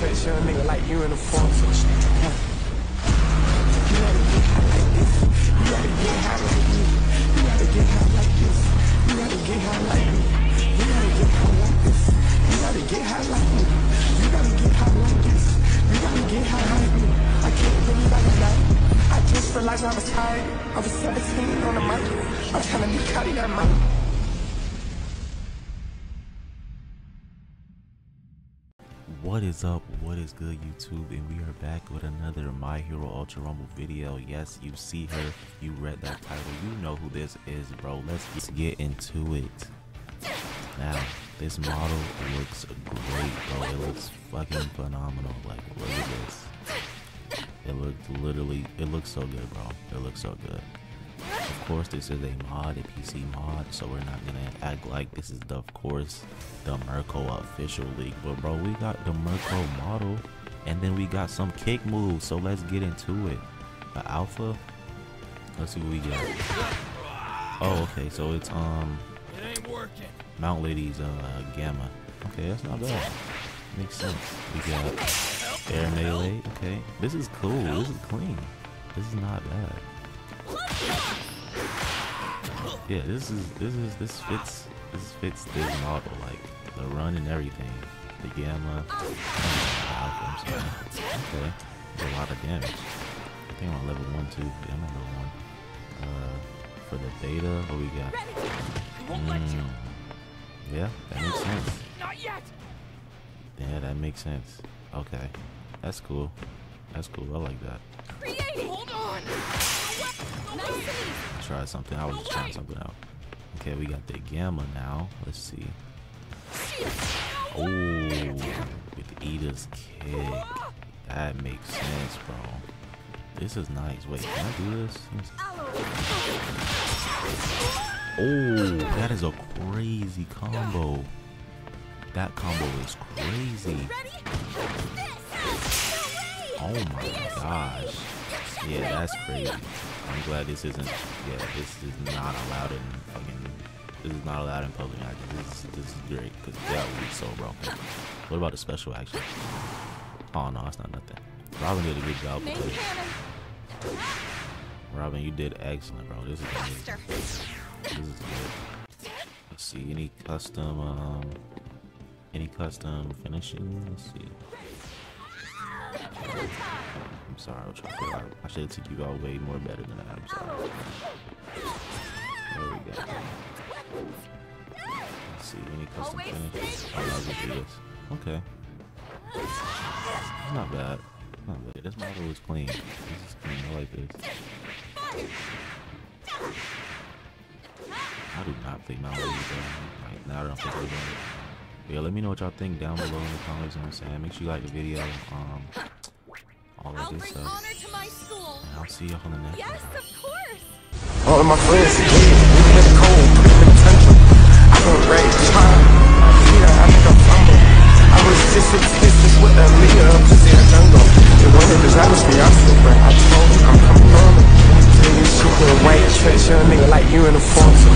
face, young nigga, like you in the form. You gotta get high like this. You gotta get high like me. You gotta get high like this. You gotta get high like me. You gotta get high like this. You gotta get high like me. You gotta get high like this. You gotta get high like me. I can't believe I got it. I just realized I was tired. I was 17 on the mic. I was having me cutting that mic. What is up, what is good YouTube, and we are back with another My Hero Ultra Rumble video. Yes, you see her, you read that title, you know who this is, bro. Let's get into it. Now, this model looks great, bro. It looks fucking phenomenal. Like, look at this. It looks so good, bro. It looks so good. Of course, this is a mod, a PC mod, so we're not gonna act like this is, of course, the Mirko official league. But bro, we got the Mirko model, and then we got some kick moves. So let's get into it. The alpha. Let's see what we got. Oh, okay. So it's it ain't working. Mount Lady's gamma. Okay, that's not bad. Makes sense. We got air melee. Okay, this is cool. This is clean. This is not bad. Yeah, this fits this model, like the run and everything. The gamma, the alpha. Okay, that's a lot of damage. I think I'm on level 1 too. Yeah, I'm on level 1. For the beta, what we got? Yeah, that makes sense. Not yet. Yeah, that makes sense. Okay, that's cool. That's cool. I like that. Hold on. Try something. I was just trying something out. Okay, we got the gamma now. Let's see. Oh, with Ida's kick. That makes sense, bro. This is nice. Wait, can I do this? Oh, that is a crazy combo. That combo is crazy. Oh my gosh. Yeah, that's crazy. I'm glad this isn't. Yeah, this is not allowed in fucking. This is not allowed in public action. This is great because that would be so broken. What about the special action? Oh no, it's not nothing. Robin did a good job. Robin, you did excellent, bro. This is amazing. This is good. Let's see any custom finishing. Let's see. I'm sorry, I should have took you out way more better than that. I'm sorry. There we go. Let's see, any custom finishes? I love to do this. Okay. Not bad. Not bad. This model is clean. This is clean. I like this. I do not think my way is done. Like, now I don't think we're doing it. Yeah, let me know what y'all think down below in the comments. You know what I'm saying? Make sure you like the video, all of this stuff. And I'll see y'all in the next one. Yes, of course. All of my friends, we hit cold, put in the temple. I'm a red child. I'm here, I make a fumble. I was just existing with a leader up to the jungle. It wasn't because I was Beyonce, but I told him I'm coming on. Then you shoot with a white trash, young nigga like you in the form.